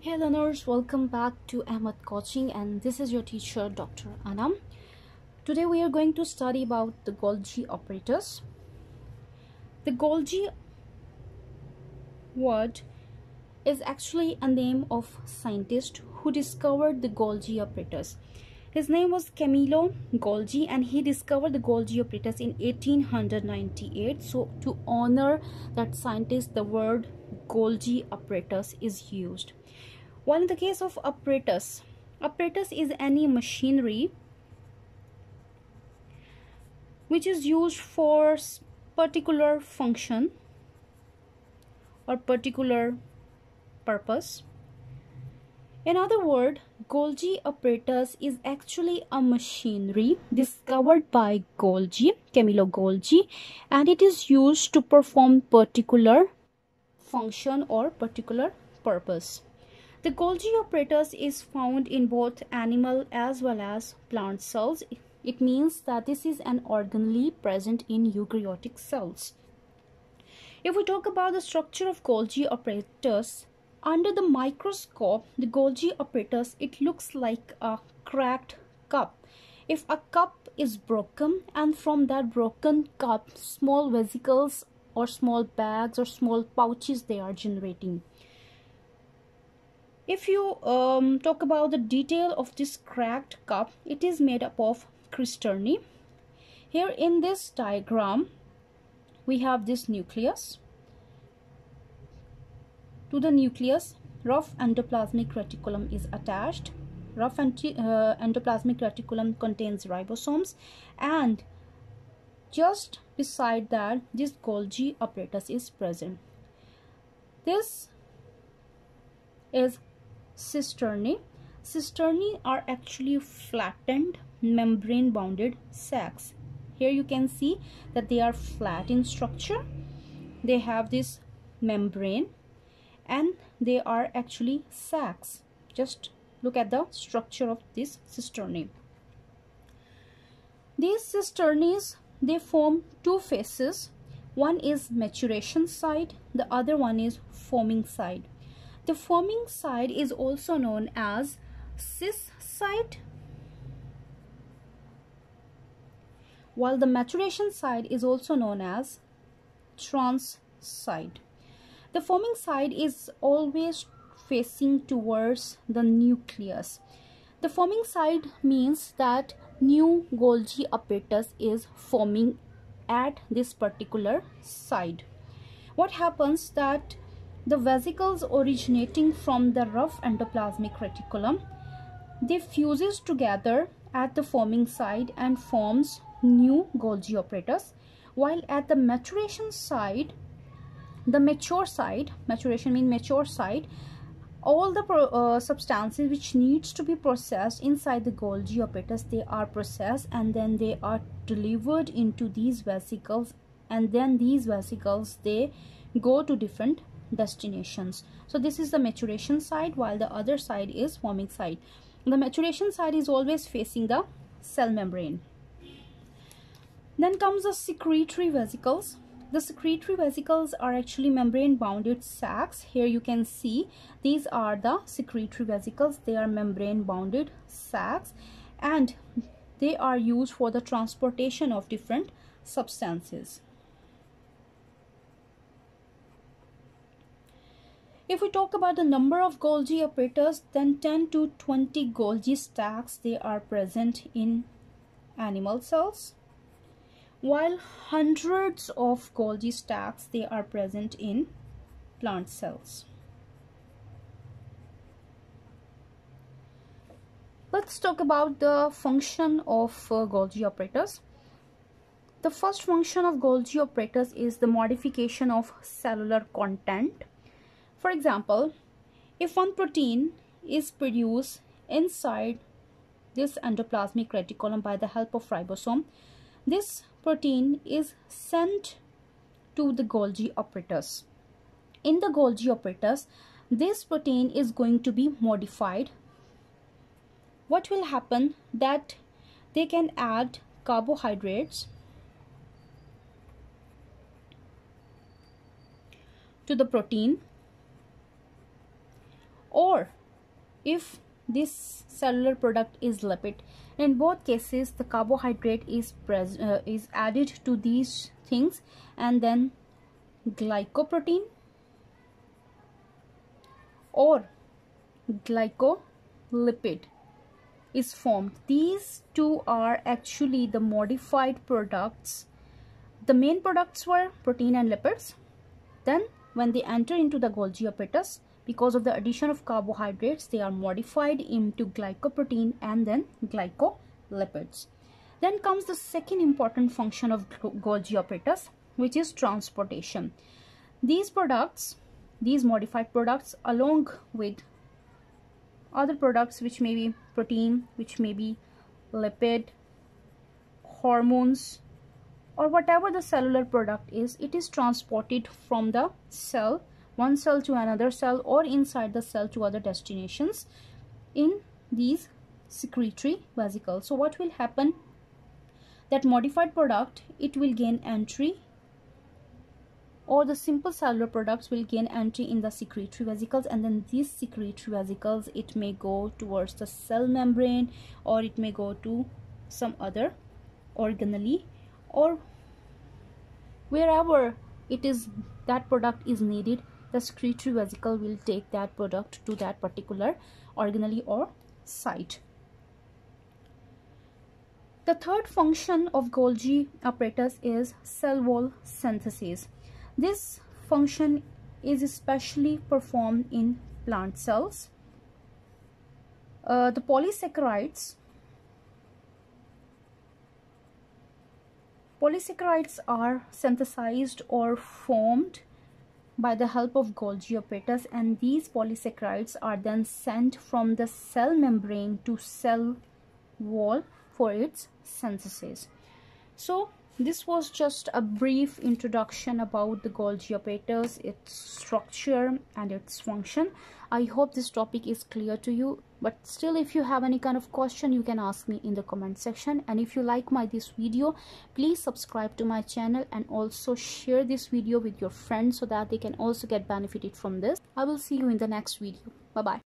Hey learners, welcome back to Ahmad coaching, and this is your teacher Dr. Anam. Today we are going to study about the Golgi apparatus. The Golgi word is actually a name of scientist who discovered the Golgi apparatus. His name was Camillo Golgi, and he discovered the Golgi apparatus in 1898. So to honor that scientist, the word Golgi apparatus is used. While in the case of apparatus, apparatus is any machinery which is used for particular function or particular purpose. In other words, Golgi apparatus is actually a machinery discovered by Golgi, Camillo Golgi, and it is used to perform particular function or particular purpose. The Golgi apparatus is found in both animal as well as plant cells. It means that this is an organelle present in eukaryotic cells. If we talk about the structure of Golgi apparatus, under the microscope, the Golgi apparatus, it looks like a cracked cup. If a cup is broken, and from that broken cup, small vesicles or small bags or small pouches, they are generating. If you talk about the detail of this cracked cup, it is made up of cisternae. Here in this diagram, we have this nucleus. To the nucleus, rough endoplasmic reticulum is attached. Rough endoplasmic reticulum contains ribosomes, and just beside that, this Golgi apparatus is present. This is cisternae. Cisternae are actually flattened, membrane-bounded sacs. Here you can see that they are flat in structure. They have this membrane, and they are actually sacs. Just look at the structure of this cisternae. These cisternae, they form two phases. One is maturation side, the other one is forming side. The forming side is also known as cis side, while the maturation side is also known as trans side. The forming side is always facing towards the nucleus. The forming side means that new Golgi apparatus is forming at this particular side. What happens that the vesicles originating from the rough endoplasmic reticulum, they fuses together at the forming side and forms new Golgi apparatus, while at the maturation side, the mature side, maturation means mature side, all the substances which needs to be processed inside the Golgi apparatus, they are processed and then they are delivered into these vesicles, and then these vesicles, they go to different destinations. So this is the maturation side, while the other side is forming side. The maturation side is always facing the cell membrane. Then comes the secretory vesicles. The secretory vesicles are actually membrane-bounded sacs. Here you can see these are the secretory vesicles. They are membrane-bounded sacs, and they are used for the transportation of different substances. If we talk about the number of Golgi apparatus, then 10 to 20 Golgi stacks, they are present in animal cells, while hundreds of Golgi stacks, they are present in plant cells. Let's talk about the function of Golgi apparatus. The first function of Golgi apparatus is the modification of cellular content. For example, if one protein is produced inside this endoplasmic reticulum by the help of ribosome, this protein is sent to the Golgi apparatus. In the Golgi apparatus, this protein is going to be modified. What will happen that they can add carbohydrates to the protein, or if this cellular product is lipid. In both cases, the carbohydrate is added to these things, and then glycoprotein or glycolipid is formed. These two are actually the modified products. The main products were protein and lipids. Then when they enter into the Golgi apparatus, because of the addition of carbohydrates, they are modified into glycoprotein and then glycolipids. Then comes the second important function of Golgi apparatus, which is transportation. These products, these modified products, along with other products which may be protein, which may be lipid, hormones, or whatever the cellular product is, it is transported from the cell, one cell to another cell, or inside the cell to other destinations in these secretory vesicles. So what will happen, that modified product, it will gain entry, or the simple cellular products will gain entry in the secretory vesicles, and then these secretory vesicles, it may go towards the cell membrane, or it may go to some other organelle, or wherever it is that product is needed, the secretory vesicle will take that product to that particular organelle or site. The third function of Golgi apparatus is cell wall synthesis. This function is especially performed in plant cells. The polysaccharides are synthesized or formed by the help of Golgi apparatus, and these polysaccharides are then sent from the cell membrane to cell wall for its synthesis. So this was just a brief introduction about the Golgi apparatus, its structure and its function. I hope this topic is clear to you, but still if you have any kind of question, you can ask me in the comment section. And if you like this video, please subscribe to my channel and also share this video with your friends so that they can also get benefited from this. I will see you in the next video. Bye bye.